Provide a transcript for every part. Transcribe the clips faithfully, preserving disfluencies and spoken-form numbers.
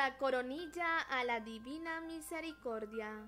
la coronilla a la divina misericordia.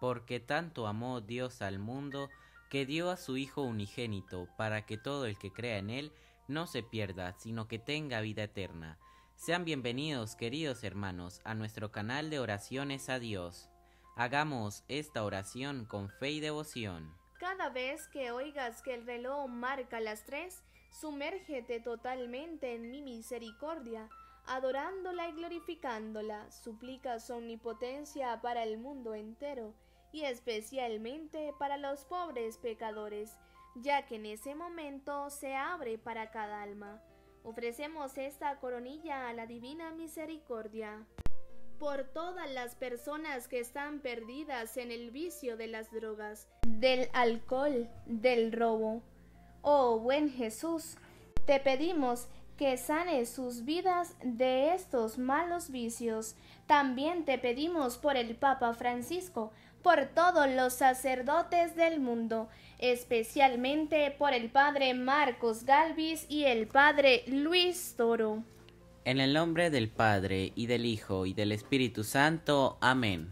Porque tanto amó Dios al mundo, que dio a su Hijo unigénito, para que todo el que crea en Él no se pierda, sino que tenga vida eterna. Sean bienvenidos, queridos hermanos, a nuestro canal de oraciones a Dios. Hagamos esta oración con fe y devoción. Cada vez que oigas que el reloj marca las tres, sumérgete totalmente en mi misericordia, adorándola y glorificándola. Suplica su omnipotencia para el mundo entero, y especialmente para los pobres pecadores, ya que en ese momento se abre para cada alma. Ofrecemos esta coronilla a la Divina Misericordia. Por todas las personas que están perdidas en el vicio de las drogas, del alcohol, del robo. Oh buen Jesús, te pedimos que sane sus vidas de estos malos vicios. También te pedimos por el Papa Francisco, por todos los sacerdotes del mundo, especialmente por el Padre Marcos Galvis y el Padre Luis Toro. En el nombre del Padre, y del Hijo, y del Espíritu Santo. Amén.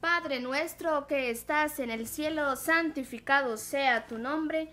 Padre nuestro que estás en el cielo, santificado sea tu nombre.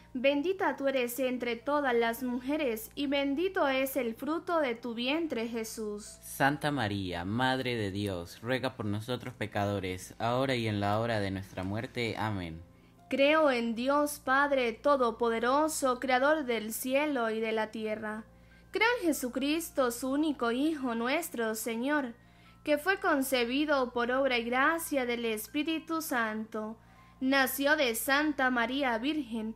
Bendita tú eres entre todas las mujeres, y bendito es el fruto de tu vientre, Jesús. Santa María, Madre de Dios, ruega por nosotros pecadores, ahora y en la hora de nuestra muerte. Amén. Creo en Dios Padre Todopoderoso, Creador del cielo y de la tierra. Creo en Jesucristo, su único Hijo, nuestro Señor, que fue concebido por obra y gracia del Espíritu Santo. Nació de Santa María Virgen,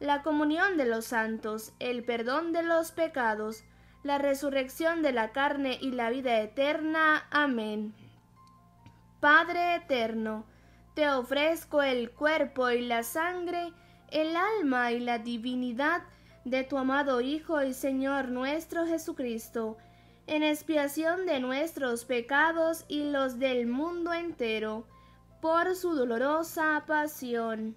la comunión de los santos, el perdón de los pecados, la resurrección de la carne y la vida eterna. Amén. Padre eterno, te ofrezco el cuerpo y la sangre, el alma y la divinidad de tu amado Hijo y Señor nuestro Jesucristo, en expiación de nuestros pecados y los del mundo entero, por su dolorosa pasión.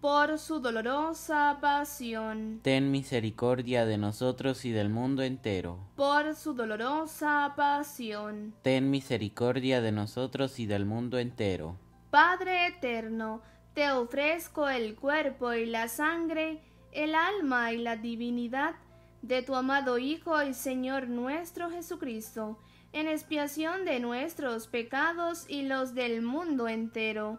Por su dolorosa pasión. Ten misericordia de nosotros y del mundo entero. Por su dolorosa pasión. Ten misericordia de nosotros y del mundo entero. Padre eterno, te ofrezco el cuerpo y la sangre, el alma y la divinidad de tu amado Hijo y Señor nuestro Jesucristo, en expiación de nuestros pecados y los del mundo entero.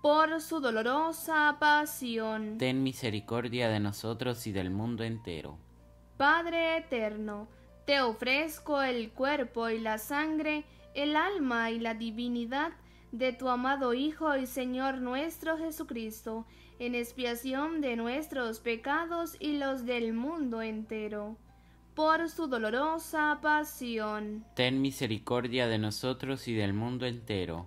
Por su dolorosa pasión. Ten misericordia de nosotros y del mundo entero. Padre eterno, te ofrezco el cuerpo y la sangre, el alma y la divinidad de tu amado Hijo y Señor nuestro Jesucristo, en expiación de nuestros pecados y los del mundo entero. Por su dolorosa pasión. Ten misericordia de nosotros y del mundo entero.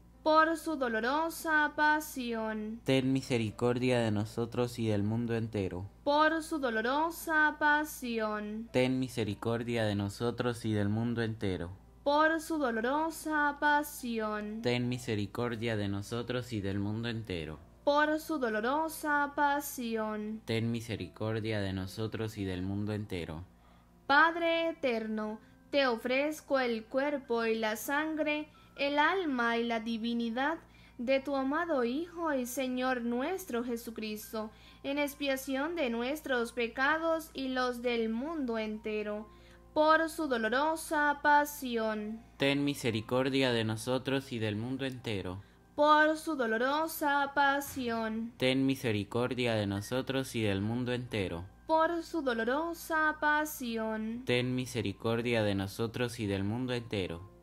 Por su dolorosa pasión. Ten misericordia de nosotros y del mundo entero. Por su dolorosa pasión. Ten misericordia de nosotros y del mundo entero. Por su dolorosa pasión. Ten misericordia de nosotros y del mundo entero. Por su dolorosa pasión. Ten misericordia de nosotros y del mundo entero. Padre eterno, te ofrezco el cuerpo y la sangre, el alma y la divinidad de tu amado Hijo y Señor nuestro Jesucristo, en expiación de nuestros pecados y los del mundo entero, por su dolorosa pasión. Ten misericordia de nosotros y del mundo entero. Por su dolorosa pasión. Ten misericordia de nosotros y del mundo entero. Por su dolorosa pasión. Ten misericordia de nosotros y del mundo entero.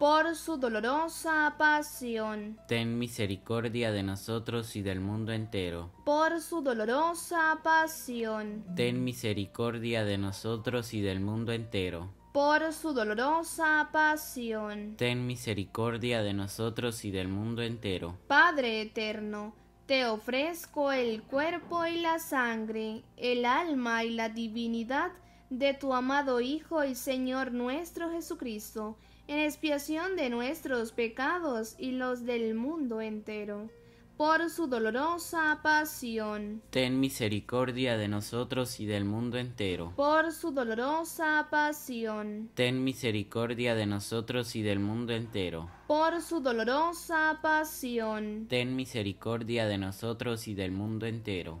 Por su dolorosa pasión. Ten misericordia de nosotros y del mundo entero. Por su dolorosa pasión. Ten misericordia de nosotros y del mundo entero. Por su dolorosa pasión. Ten misericordia de nosotros y del mundo entero. Padre eterno, te ofrezco el cuerpo y la sangre, el alma y la divinidad de tu amado Hijo y Señor nuestro Jesucristo, en expiación de nuestros pecados y los del mundo entero. Por su dolorosa pasión. Ten misericordia de nosotros y del mundo entero. Por su dolorosa pasión. Ten misericordia de nosotros y del mundo entero. Por su dolorosa pasión. Ten misericordia de nosotros y del mundo entero.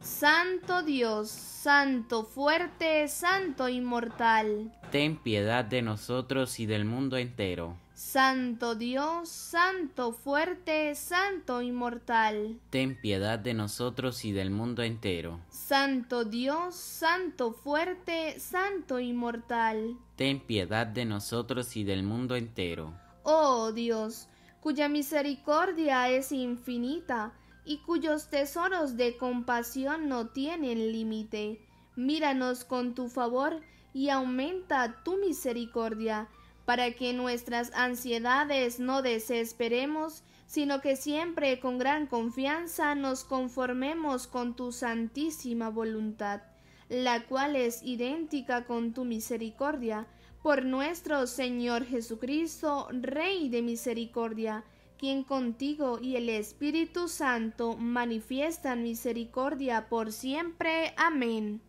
Santo Dios, Santo fuerte, Santo inmortal, ten piedad de nosotros y del mundo entero. Santo Dios, Santo fuerte, Santo inmortal, ten piedad de nosotros y del mundo entero. Santo Dios, Santo fuerte, Santo inmortal, ten piedad de nosotros y del mundo entero. Oh Dios, cuya misericordia es infinita y cuyos tesoros de compasión no tienen límite, míranos con tu favor y aumenta tu misericordia, para que nuestras ansiedades no desesperemos, sino que siempre con gran confianza nos conformemos con tu santísima voluntad, la cual es idéntica con tu misericordia, por nuestro Señor Jesucristo, Rey de misericordia, quien contigo y el Espíritu Santo manifiestan misericordia por siempre. Amén.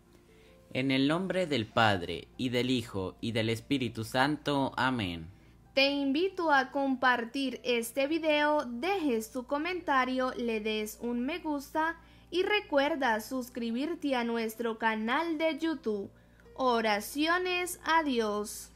En el nombre del Padre, y del Hijo, y del Espíritu Santo. Amén. Te invito a compartir este video, dejes tu comentario, le des un me gusta y recuerda suscribirte a nuestro canal de YouTube. Oraciones a Dios.